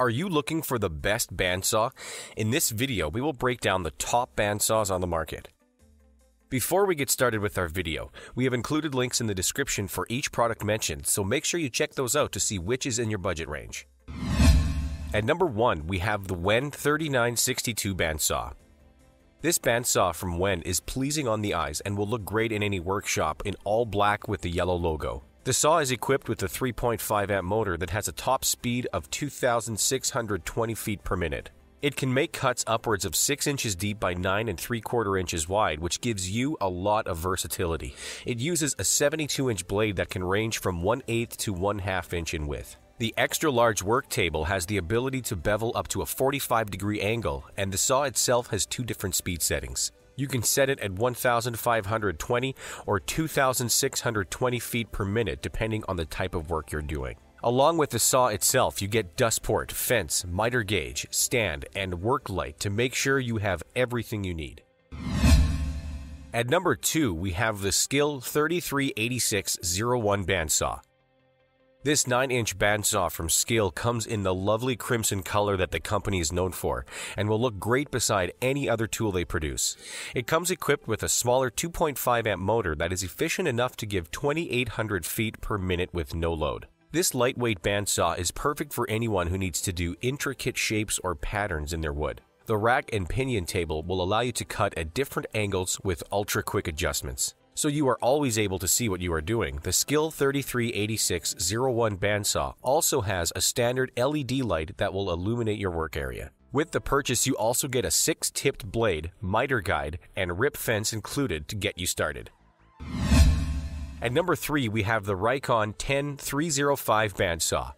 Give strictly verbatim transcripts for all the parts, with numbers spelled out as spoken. Are you looking for the best bandsaw? In this video, we will break down the top bandsaws on the market. Before we get started with our video, we have included links in the description for each product mentioned, so make sure you check those out to see which is in your budget range. At number one, we have the W E N thirty-nine sixty-two bandsaw. This bandsaw from W E N is pleasing on the eyes and will look great in any workshop in all black with the yellow logo. The saw is equipped with a three point five amp motor that has a top speed of two thousand six hundred twenty feet per minute. It can make cuts upwards of six inches deep by nine and three quarter inches wide, which gives you a lot of versatility. It uses a seventy-two inch blade that can range from one eighth to one half inch in width. The extra-large work table has the ability to bevel up to a forty-five degree angle, and the saw itself has two different speed settings. You can set it at one thousand five hundred twenty or two thousand six hundred twenty feet per minute depending on the type of work you're doing. Along with the saw itself, you get dust port, fence, miter gauge, stand, and work light to make sure you have everything you need. At number two, we have the SKIL thirty-three eighty-six oh one bandsaw. This nine inch bandsaw from SKIL comes in the lovely crimson color that the company is known for and will look great beside any other tool they produce. It comes equipped with a smaller two point five amp motor that is efficient enough to give twenty-eight hundred feet per minute with no load. This lightweight bandsaw is perfect for anyone who needs to do intricate shapes or patterns in their wood. The rack and pinion table will allow you to cut at different angles with ultra-quick adjustments, so you are always able to see what you are doing. The SKIL thirty-three eighty-six oh one bandsaw also has a standard L E D light that will illuminate your work area. With the purchase, you also get a six-tipped blade, miter guide, and rip fence included to get you started. At number three, we have the Rikon ten three oh five bandsaw.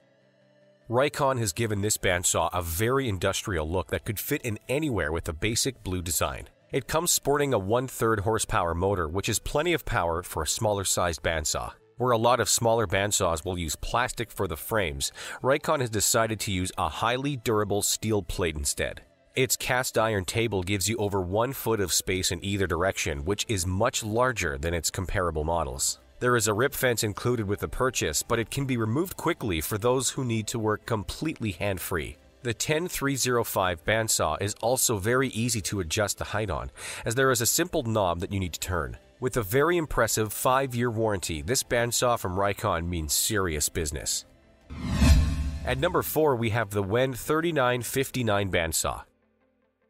Rikon has given this bandsaw a very industrial look that could fit in anywhere with a basic blue design. It comes sporting a one-third horsepower motor, which is plenty of power for a smaller-sized bandsaw. Where a lot of smaller bandsaws will use plastic for the frames, Rikon has decided to use a highly durable steel plate instead. Its cast-iron table gives you over one foot of space in either direction, which is much larger than its comparable models. There is a rip fence included with the purchase, but it can be removed quickly for those who need to work completely hand-free. The ten three oh five bandsaw is also very easy to adjust the height on, as there is a simple knob that you need to turn. With a very impressive five year warranty, this bandsaw from Rikon means serious business. At number four, we have the W E N thirty-nine fifty-nine bandsaw.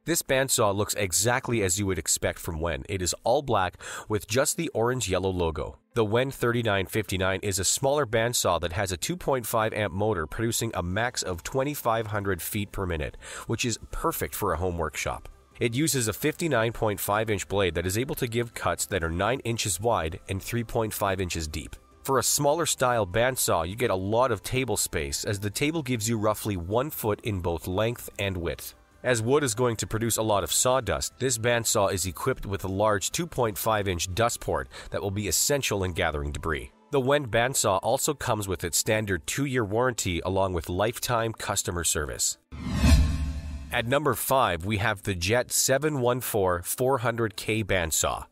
This bandsaw looks exactly as you would expect from W E N. It is all black with just the orange-yellow logo. The W E N thirty-nine fifty-nine is a smaller bandsaw that has a two point five amp motor producing a max of twenty-five hundred feet per minute, which is perfect for a home workshop. It uses a fifty-nine point five inch blade that is able to give cuts that are nine inches wide and three point five inches deep. For a smaller style bandsaw, you get a lot of table space, as the table gives you roughly one foot in both length and width. As wood is going to produce a lot of sawdust, this bandsaw is equipped with a large two point five inch dust port that will be essential in gathering debris. The W E N bandsaw also comes with its standard two year warranty along with lifetime customer service. At number five, we have the Jet seven one four four hundred K bandsaw.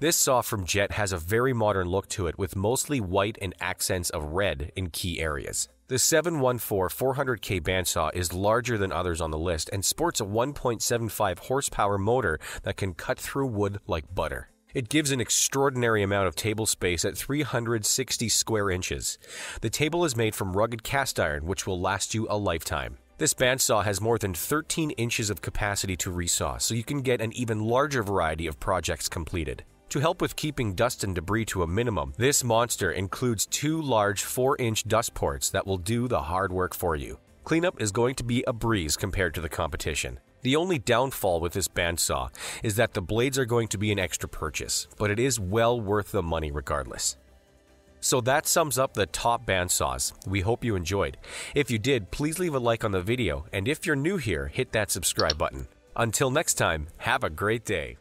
This saw from Jet has a very modern look to it with mostly white and accents of red in key areas. The seven one four four hundred K bandsaw is larger than others on the list and sports a one point seven five horsepower motor that can cut through wood like butter. It gives an extraordinary amount of table space at three hundred sixty square inches. The table is made from rugged cast iron, which will last you a lifetime. This bandsaw has more than thirteen inches of capacity to resaw, so you can get an even larger variety of projects completed. To help with keeping dust and debris to a minimum, this monster includes two large four inch dust ports that will do the hard work for you. Cleanup is going to be a breeze compared to the competition. The only downfall with this bandsaw is that the blades are going to be an extra purchase, but it is well worth the money regardless. So that sums up the top bandsaws. We hope you enjoyed. If you did, please leave a like on the video, and if you're new here, hit that subscribe button. Until next time, have a great day.